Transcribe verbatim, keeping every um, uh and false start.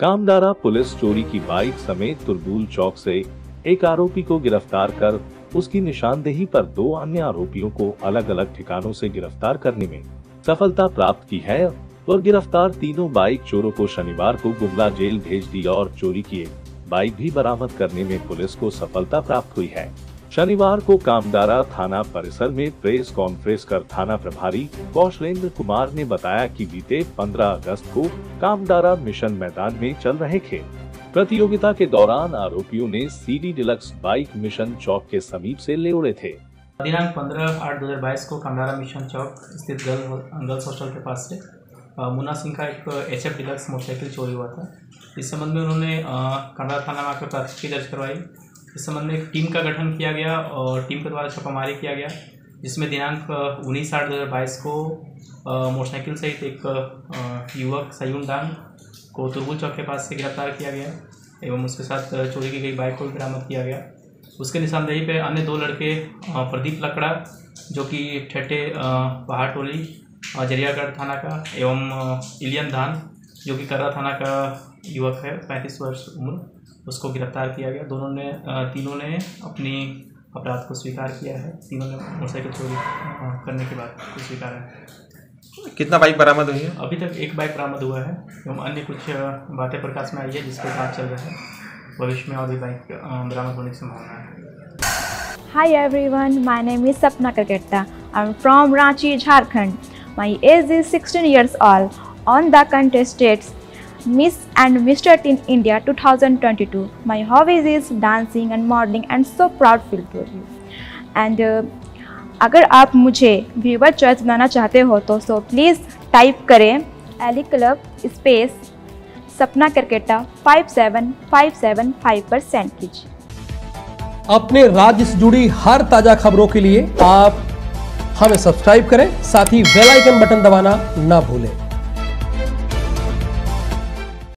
कामदारा police चोरी की bike समेत तुरबुल चौक से एक आरोपी को गिरफ्तार कर उसकी निशानदेही पर दो अन्य आरोपियों को अलग अलग ठिकानों से गिरफ्तार करने में सफलता प्राप्त की है और गिरफ्तार तीनों बाइक चोरों को शनिवार को गुमला जेल भेज दिया और चोरी किए बाइक भी बरामद करने में पुलिस को सफलता प्राप्त हुई है। शनिवार को कामदारा थाना परिसर में प्रेस कॉन्फ्रेंस कर थाना प्रभारी कौशलेंद्र कुमार ने बताया कि बीते पंद्रह अगस्त को कामदारा मिशन मैदान में चल रहे खेल प्रतियोगिता के दौरान आरोपियों ने CD deluxe bike Mission Chowk के समीप से ले उड़े थे। दिनांक पंद्रह आठ दो हज़ार बाईस को कामदारा मिशन चौक स्थित गर्ल्स हॉस्टल के पास से मुना सिंह का एक एच एफ डिलक्स मोटरसाइकिल चोरी हुआ था। इस संबंध में उन्होंने कामदारा थाना में आकर प्राथमिकी दर्ज करवाई। इस संबंध में एक टीम का गठन किया गया और टीम के द्वारा छापामारी किया गया, जिसमें दिनांक उन्नीस आठ दो हज़ार बाईस को मोटरसाइकिल सहित एक युवक सयून धान को तुरबुल चौक के पास से गिरफ्तार किया गया एवं उसके साथ चोरी की गई बाइक को बरामद किया गया। उसके निशानदेही पे अन्य दो लड़के प्रदीप लकड़ा जो कि ठेठे पहाड़ोलीरियागढ़ थाना का एवं इलियन धान जो कि करा थाना का युवक है, पैंतीस वर्ष उम्र, उसको गिरफ्तार किया गया। दोनों ने तीनों ने अपनी अपराध को स्वीकार किया है। तीनों ने मोटरसाइकिल चोरी करने के बाद को स्वीकार है। कितना बाइक बरामद हुई है? अभी तक एक बाइक बरामद हुआ है एवं अन्य कुछ बातें प्रकाश में आई है, जिसके साथ चल रहा है। भविष्य में और भी बाइक बरामद होने की संभावना है। Hi everyone, my name is Sapna Karketta. I'm from Ranchi, Jharkhand. My age is sixteen years old. On the contestants Miss and Mister Teen India twenty twenty-two. My hobbies is dancing and modeling and so proud feel for you. And uh, अगर आप मुझे viewer choice बनाना चाहते हो तो so please type करें Eli club space Sapna Kerketta पाँच सात पाँच सात पाँच पर सेंड कीजिए। अपने राज्य से जुड़ी हर ताज़ा खबरों के लिए आप हमें सब्सक्राइब करें, साथ ही बेल आइकन बटन दबाना ना भूलें।